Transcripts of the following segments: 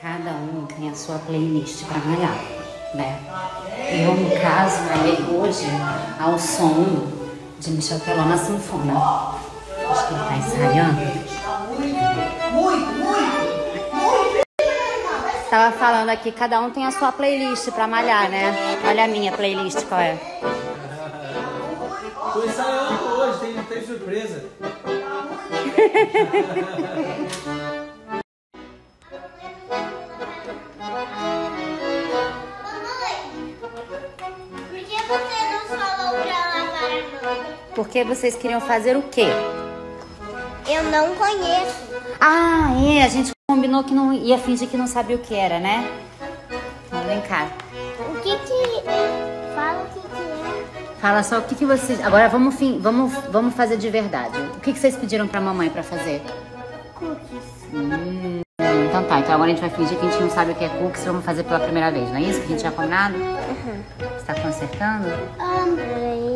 Cada um tem a sua playlist para malhar, né? Eu, no caso, malhei hoje ao som de Michel Teló na sanfona. Acho que ele tá ensaiando. Muito. Tava falando aqui, cada um tem a sua playlist para malhar, né? Olha a minha playlist, qual é? Tô ensaiando hoje, tem surpresa. Porque vocês queriam fazer o quê? Eu não conheço. Ah, é. A gente combinou que não ia fingir que não sabia o que era, né? Vamos brincar. O que que... Fala o que que é. Fala só o que que vocês... Agora vamos fazer de verdade. O que que vocês pediram pra mamãe pra fazer? Cookies. Então tá. Então agora a gente vai fingir que a gente não sabe o que é cookies. Vamos fazer pela primeira vez, não é isso? Que a gente já combinado? Uhum. Você tá consertando? Peraí.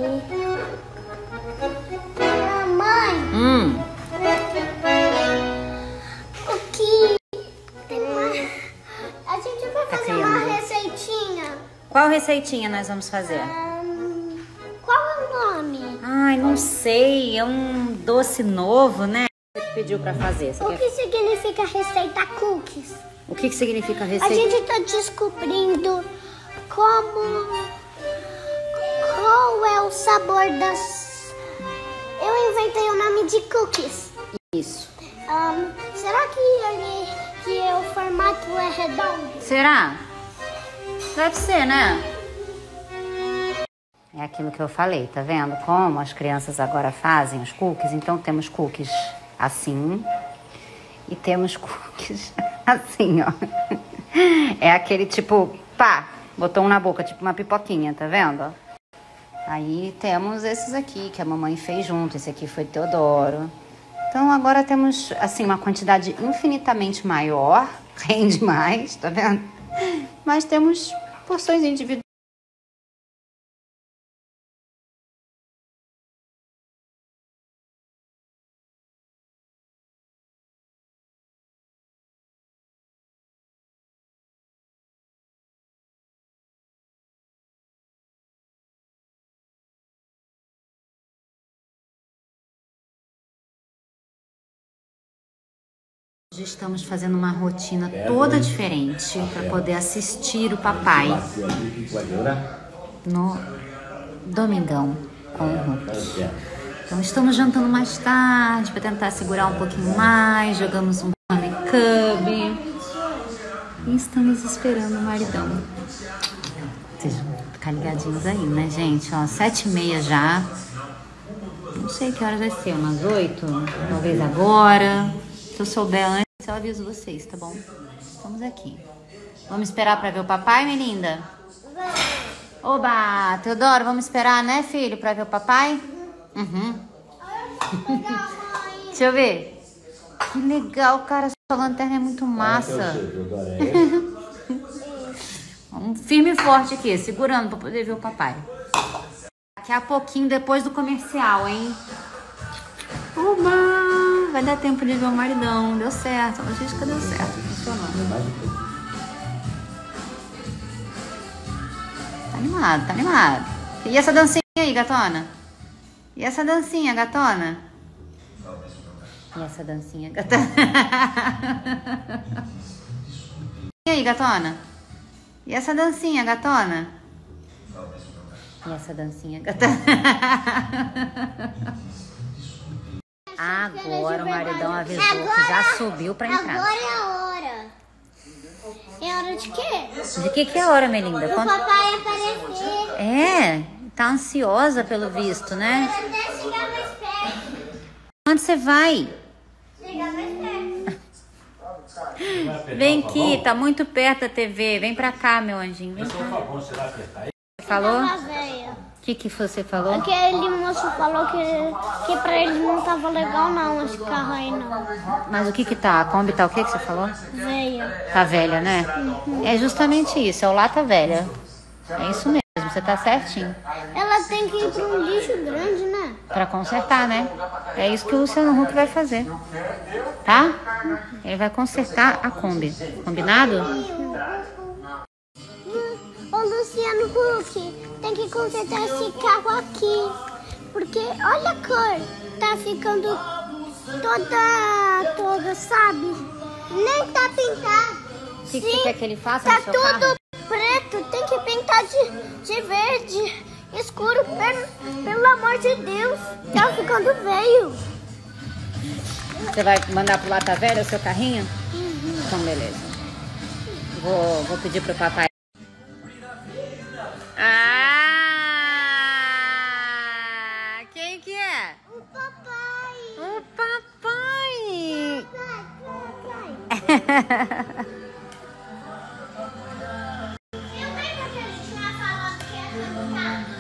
O que tem uma... A gente vai fazer uma receitinha. Qual receitinha nós vamos fazer? Qual é o nome? Ai, não sei. É um doce novo, né? Você pediu pra fazer. Você o quer... que significa receita cookies? O que significa receita? A gente tá descobrindo qual é o sabor das... Eu inventei o nome de cookies. Isso. Será que o formato é redondo? Será? Deve ser, né? É aquilo que eu falei, tá vendo? Como as crianças agora fazem os cookies. Então temos cookies assim. E temos cookies assim, ó. É aquele tipo, pá, botou um na boca, tipo uma pipoquinha, tá vendo? Aí temos esses aqui, que a mamãe fez junto. Esse aqui foi Teodoro. Então agora temos, assim, uma quantidade infinitamente maior. Rende mais, tá vendo? Mas temos porções individuais. Hoje estamos fazendo uma rotina toda diferente para poder assistir o papai no Domingão com o Huck. Então estamos jantando mais tarde para tentar segurar um pouquinho mais, jogamos um homecube e estamos esperando o maridão. Vocês vão ficar ligadinhos aí, né, gente? Ó, 7h30 já. Não sei que horas vai ser, umas 8, talvez agora. Se eu souber antes, eu aviso vocês, tá bom? Vamos aqui. Vamos esperar pra ver o papai, minha linda? Oba! Teodoro, vamos esperar, né, filho? Pra ver o papai? Uhum. Deixa eu ver. Que legal, cara. Sua lanterna é muito massa. Vamos firme e forte aqui, segurando pra poder ver o papai. Daqui a pouquinho, depois do comercial, hein? Oba! Vai dar tempo de ver o maridão. Deu certo. A logística deu certo. Funcionou. Tá animado, tá animado. E essa dancinha aí, gatona? E essa dancinha, gatona? E essa dancinha, gatona? E aí, gatona? E essa dancinha, gatona? E essa dancinha, gatona? Agora o maridão avisou que já subiu pra entrar. Agora é a hora. É hora de quê? De que é hora, minha linda? Quando... O papai aparecer. É, tá ansiosa pelo visto, né? Eu vou até chegar mais perto. Onde você vai? Chegar mais perto. Vem aqui, tá muito perto da TV. Vem pra cá, meu anjinho. Vem cá. Você falou? O que você falou? Aquele moço falou que pra ele não tava legal não, esse carro aí não. Mas o que tá? A Kombi tá o que você falou? Velha. Tá velha, né? Uhum. É justamente isso, é o lata velha. É isso mesmo, você tá certinho. Ela tem que ir pra um lixo grande, né? Pra consertar, né? É isso que o Luciano Huck vai fazer. tá? Ele vai consertar a Kombi, combinado? Ô Luciano Huck, tem que consertar esse carro aqui, porque olha a cor, tá ficando toda, sabe? Nem tá pintado. O que você quer que ele faça no seu carro? Tá tudo preto, tem que pintar de verde escuro, pelo amor de Deus, tá ficando velho. Você vai mandar pro lata velha o seu carrinho? Uhum. Então, beleza. Vou pedir pro papai. Ah! Quem que é? O papai! O papai! Papai.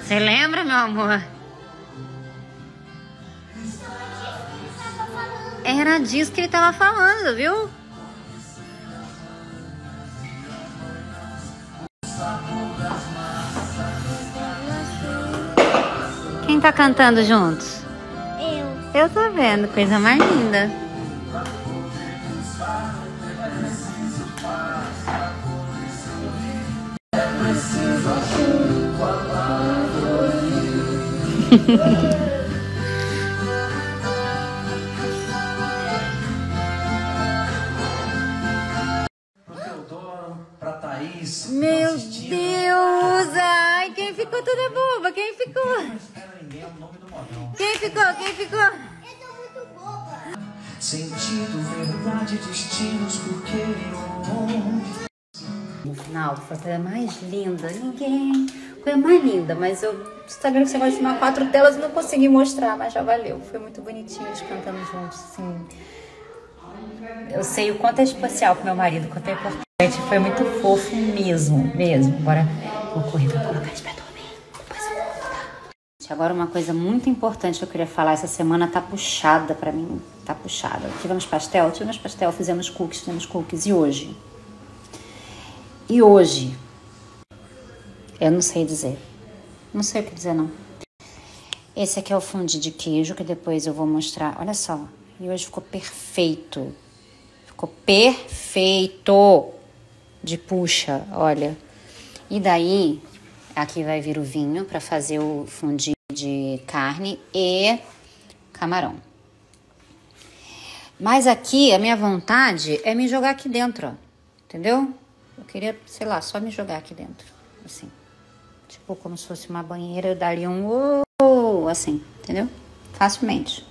Você lembra, meu amor? Era disso que ele tava falando, viu? Quem tá cantando juntos? Eu. Eu tô vendo, coisa mais linda. Pro Teodoro, pra Thaís. Meu Deus! Ai, quem ficou toda boba? Quem ficou? Quem ficou? Quem ficou? Eu tô muito boba. Sentido, verdade, destinos, porque eu... Não, foi a mais linda. Ninguém... Foi mais linda, mas eu... Instagram você gosta de filmar 4 telas, não consegui mostrar, mas já valeu. Foi muito bonitinho eles cantando juntos, assim. Eu sei o quanto é especial pro meu marido, o quanto é importante. Foi muito fofo mesmo. Agora vou correr pra colocar eles pra dormir. Depois eu vou voltar. Agora uma coisa muito importante que eu queria falar. Essa semana tá puxada pra mim. Tá puxada. Tivemos pastel, fizemos cookies. E hoje... Eu não sei dizer. Não sei o que dizer, não. Esse aqui é o fondue de queijo, que depois eu vou mostrar. Olha só. E hoje ficou perfeito. Ficou perfeito de puxa, olha. E daí, aqui vai vir o vinho para fazer o fondue de carne e camarão. Mas aqui, a minha vontade é me jogar aqui dentro, ó. Entendeu? Eu queria, sei lá, só me jogar aqui dentro, assim. Tipo, como se fosse uma banheira, eu daria um assim, entendeu? Facilmente.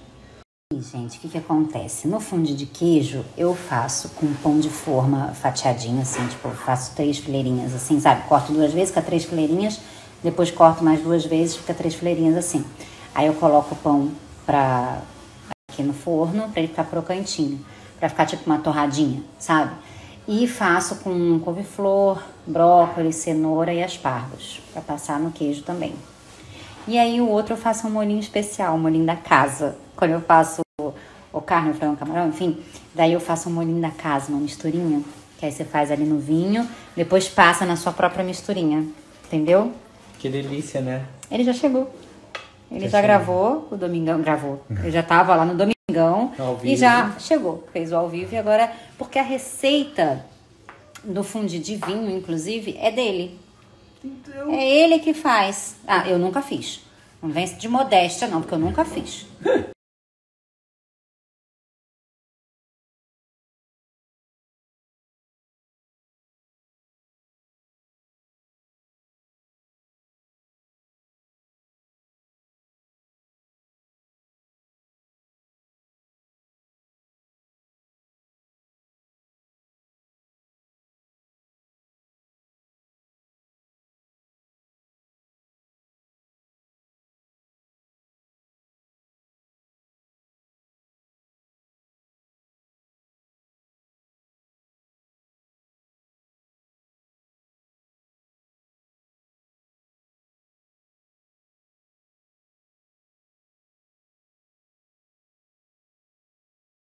E, gente, o que acontece? No fondue de queijo, eu faço com pão de forma fatiadinho, assim, tipo, eu faço 3 fileirinhas, assim, sabe? Corto 2 vezes, fica 3 fileirinhas, depois corto mais 2 vezes, fica 3 fileirinhas, assim. Aí eu coloco o pão aqui no forno, pra ele ficar crocantinho, pra ficar tipo uma torradinha, sabe? E faço com couve-flor, brócolis, cenoura e aspargos, para passar no queijo também. E aí o outro eu faço um molhinho especial, um molhinho da casa. Quando eu faço o carne, o frango, o camarão, enfim, daí eu faço um molhinho da casa, uma misturinha, que aí você faz ali no vinho, depois passa na sua própria misturinha, entendeu? Que delícia, né? Ele já chegou. Ele já gravou, o Domingão gravou. Eu já tava lá no Domingão. E já chegou, fez o ao vivo e agora, porque a receita do fondue de vinho, inclusive, é dele. Então... É ele que faz. Ah, eu nunca fiz. Não vem de modéstia, não, porque eu nunca fiz.